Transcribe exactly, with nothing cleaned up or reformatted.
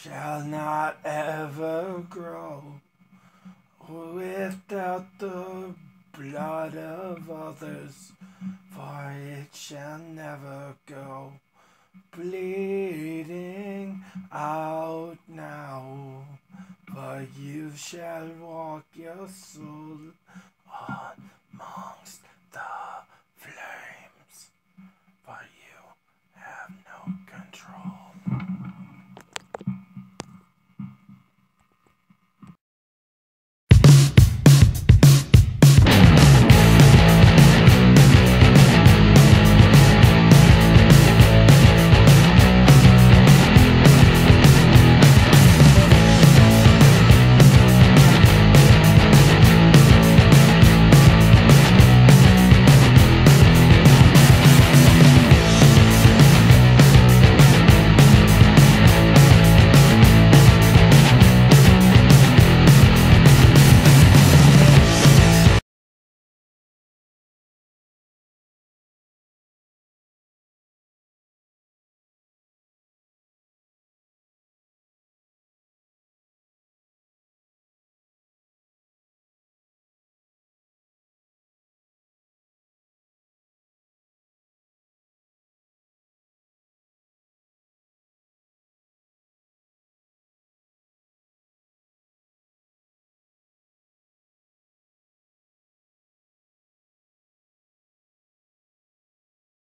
Shall not ever grow without the blood of others, for it shall never go bleeding out now, but you shall walk your soul on amongst the